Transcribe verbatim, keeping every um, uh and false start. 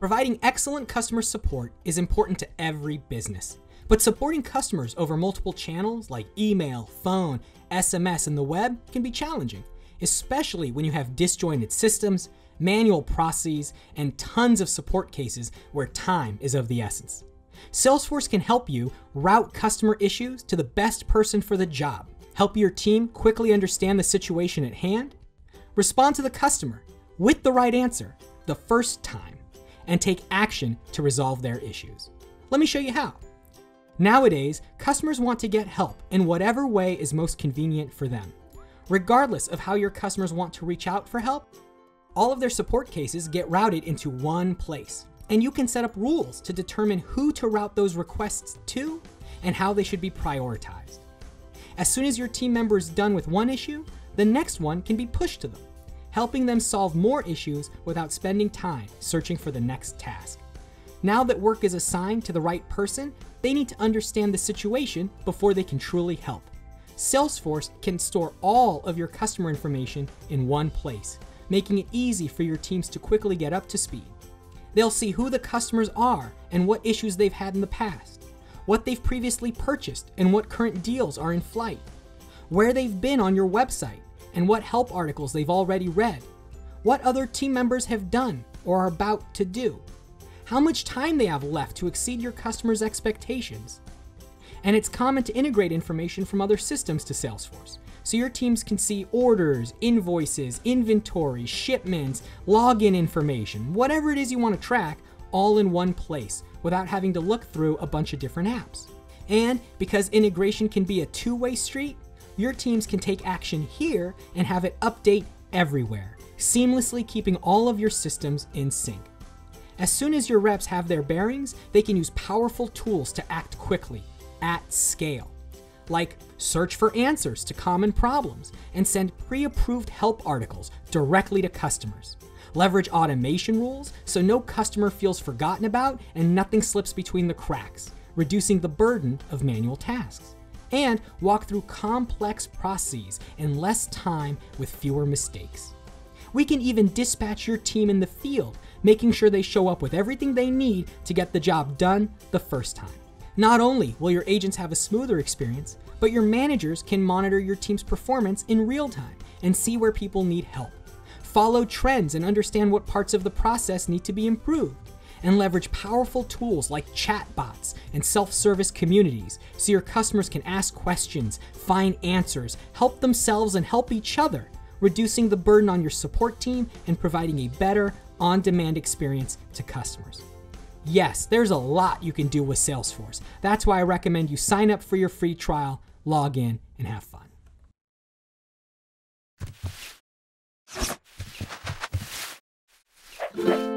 Providing excellent customer support is important to every business, but supporting customers over multiple channels like email, phone, S M S, and the web can be challenging, especially when you have disjointed systems, manual processes, and tons of support cases where time is of the essence. Salesforce can help you route customer issues to the best person for the job, help your team quickly understand the situation at hand, respond to the customer with the right answer the first time, and take action to resolve their issues. Let me show you how. Nowadays, customers want to get help in whatever way is most convenient for them. Regardless of how your customers want to reach out for help, all of their support cases get routed into one place, and you can set up rules to determine who to route those requests to and how they should be prioritized. As soon as your team member is done with one issue, the next one can be pushed to them, helping them solve more issues without spending time searching for the next task. Now that work is assigned to the right person, they need to understand the situation before they can truly help. Salesforce can store all of your customer information in one place, making it easy for your teams to quickly get up to speed. They'll see who the customers are and what issues they've had in the past, what they've previously purchased and what current deals are in flight, where they've been on your website and what help articles they've already read, what other team members have done or are about to do, how much time they have left to exceed your customers' expectations. And it's common to integrate information from other systems to Salesforce, so your teams can see orders, invoices, inventory, shipments, login information, whatever it is you want to track, all in one place without having to look through a bunch of different apps. And because integration can be a two-way street, your teams can take action here and have it update everywhere, seamlessly keeping all of your systems in sync. As soon as your reps have their bearings, they can use powerful tools to act quickly, at scale, like search for answers to common problems and send pre-approved help articles directly to customers. Leverage automation rules so no customer feels forgotten about and nothing slips between the cracks, reducing the burden of manual tasks. And walk through complex processes in less time with fewer mistakes. We can even dispatch your team in the field, making sure they show up with everything they need to get the job done the first time. Not only will your agents have a smoother experience, but your managers can monitor your team's performance in real time and see where people need help, follow trends and understand what parts of the process need to be improved, and leverage powerful tools like chatbots and self-service communities so your customers can ask questions, find answers, help themselves and help each other, reducing the burden on your support team and providing a better, on-demand experience to customers. Yes, there's a lot you can do with Salesforce. That's why I recommend you sign up for your free trial, log in, and have fun. Okay.